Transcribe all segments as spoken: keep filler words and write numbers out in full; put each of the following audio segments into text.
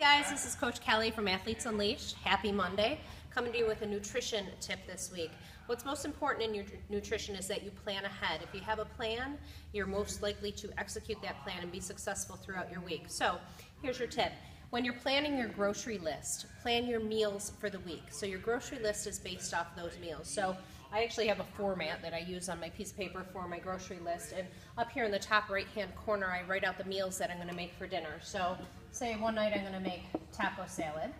Hey guys, this is Coach Kelly from Athletes Unleashed. Happy Monday. Coming to you with a nutrition tip this week. What's most important in your nutrition is that you plan ahead. If you have a plan, you're most likely to execute that plan and be successful throughout your week. So here's your tip. When you're planning your grocery list, plan your meals for the week. So your grocery list is based off those meals. So I actually have a format that I use on my piece of paper for my grocery list, and up here in the top right hand corner I write out the meals that I'm going to make for dinner. So say one night I'm going to make taco salad,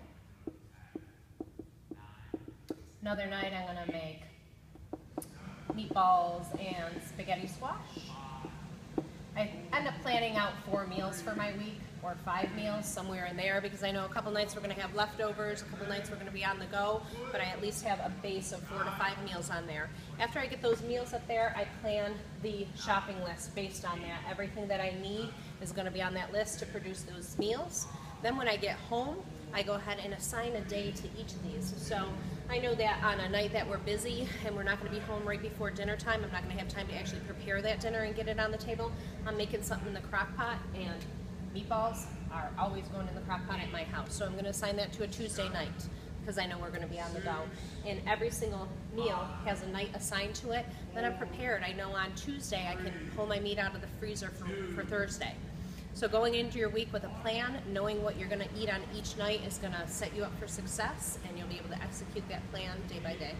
another night I'm going to make meatballs and spaghetti squash. I end up planning out four meals for my week, or five meals, somewhere in there, because I know a couple nights we're going to have leftovers, a couple nights we're going to be on the go, but I at least have a base of four to five meals on there. After I get those meals up there, I plan the shopping list based on that. Everything that I need is going to be on that list to produce those meals. Then when I get home, I go ahead and assign a day to each of these. So I know that on a night that we're busy and we're not going to be home right before dinner time, I'm not going to have time to actually prepare that dinner and get it on the table. I'm making something in the crock pot, and meatballs are always going in the crock pot at my house. So I'm going to assign that to a Tuesday night because I know we're going to be on the go. And every single meal has a night assigned to it. Then I'm prepared. I know on Tuesday I can pull my meat out of the freezer for, for Thursday. So going into your week with a plan, knowing what you're going to eat on each night is going to set you up for success, and you'll be able to execute that plan day by day.